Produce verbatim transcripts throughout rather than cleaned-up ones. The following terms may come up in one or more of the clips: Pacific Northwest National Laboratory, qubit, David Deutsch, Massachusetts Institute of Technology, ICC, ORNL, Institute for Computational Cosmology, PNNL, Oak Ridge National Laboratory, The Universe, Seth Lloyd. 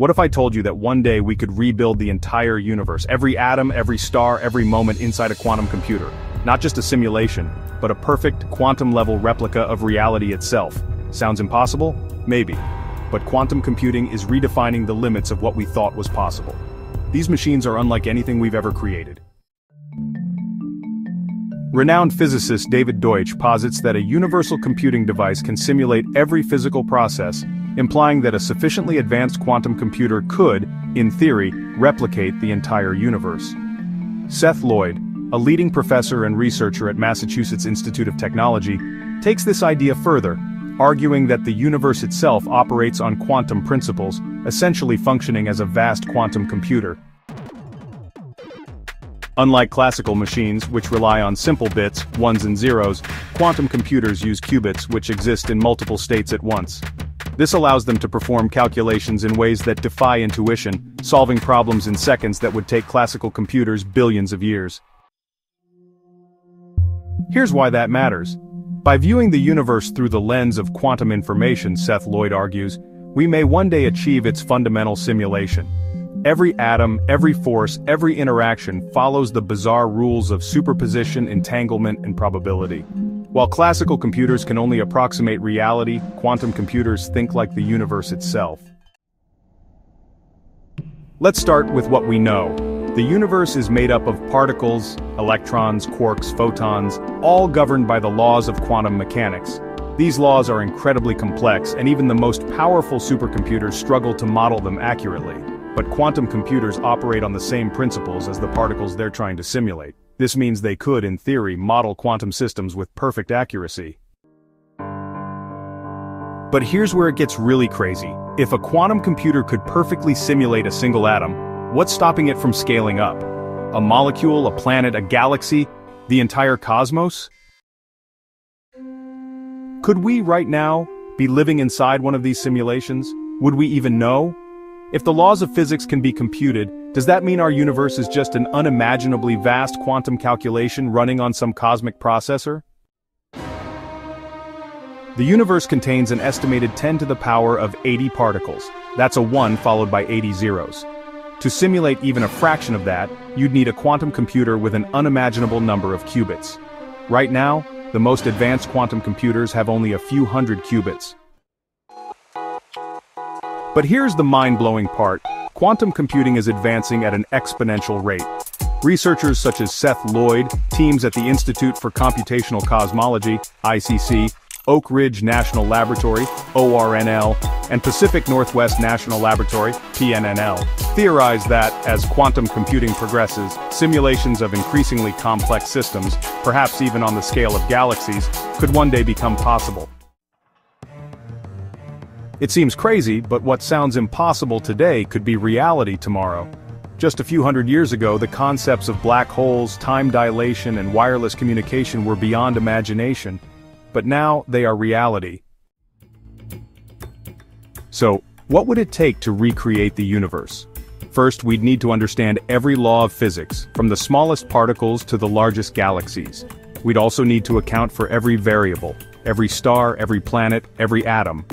What if I told you that one day we could rebuild the entire universe, every atom, every star, every moment inside a quantum computer? Not just a simulation, but a perfect quantum-level replica of reality itself. Sounds impossible? Maybe. But quantum computing is redefining the limits of what we thought was possible. These machines are unlike anything we've ever created. Renowned physicist David Deutsch posits that a universal computing device can simulate every physical process, implying that a sufficiently advanced quantum computer could, in theory, replicate the entire universe. Seth Lloyd, a leading professor and researcher at Massachusetts Institute of Technology, takes this idea further, arguing that the universe itself operates on quantum principles, essentially functioning as a vast quantum computer. Unlike classical machines, which rely on simple bits, ones and zeros, quantum computers use qubits, which exist in multiple states at once. This allows them to perform calculations in ways that defy intuition, solving problems in seconds that would take classical computers billions of years. Here's why that matters. By viewing the universe through the lens of quantum information, Seth Lloyd argues, we may one day achieve its fundamental simulation. Every atom, every force, every interaction follows the bizarre rules of superposition, entanglement, and probability. While classical computers can only approximate reality, quantum computers think like the universe itself. Let's start with what we know. The universe is made up of particles, electrons, quarks, photons, all governed by the laws of quantum mechanics. These laws are incredibly complex, and even the most powerful supercomputers struggle to model them accurately. But quantum computers operate on the same principles as the particles they're trying to simulate. This means they could, in theory, model quantum systems with perfect accuracy. But here's where it gets really crazy. If a quantum computer could perfectly simulate a single atom, what's stopping it from scaling up? A molecule, a planet, a galaxy, the entire cosmos? Could we, right now, be living inside one of these simulations? Would we even know? If the laws of physics can be computed, does that mean our universe is just an unimaginably vast quantum calculation running on some cosmic processor? The universe contains an estimated ten to the power of eighty particles. That's a one followed by eighty zeros. To simulate even a fraction of that, you'd need a quantum computer with an unimaginable number of qubits. Right now, the most advanced quantum computers have only a few hundred qubits. But here's the mind-blowing part. Quantum computing is advancing at an exponential rate. Researchers such as Seth Lloyd, teams at the Institute for Computational Cosmology, I C C, Oak Ridge National Laboratory, O R N L, and Pacific Northwest National Laboratory, P N N L, theorize that, as quantum computing progresses, simulations of increasingly complex systems, perhaps even on the scale of galaxies, could one day become possible. It seems crazy, but what sounds impossible today could be reality tomorrow. Just a few hundred years ago, the concepts of black holes, time dilation, and wireless communication were beyond imagination, but now they are reality. So, what would it take to recreate the universe? First, we'd need to understand every law of physics, from the smallest particles to the largest galaxies. We'd also need to account for every variable, every star, every planet, every atom.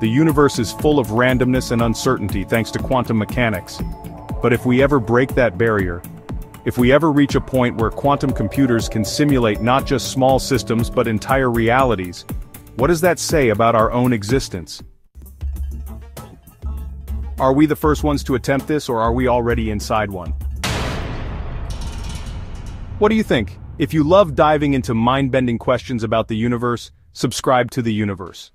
The universe is full of randomness and uncertainty thanks to quantum mechanics. But if we ever break that barrier, if we ever reach a point where quantum computers can simulate not just small systems but entire realities, what does that say about our own existence? Are we the first ones to attempt this, or are we already inside one? What do you think? If you love diving into mind-bending questions about the universe, subscribe to The Universe.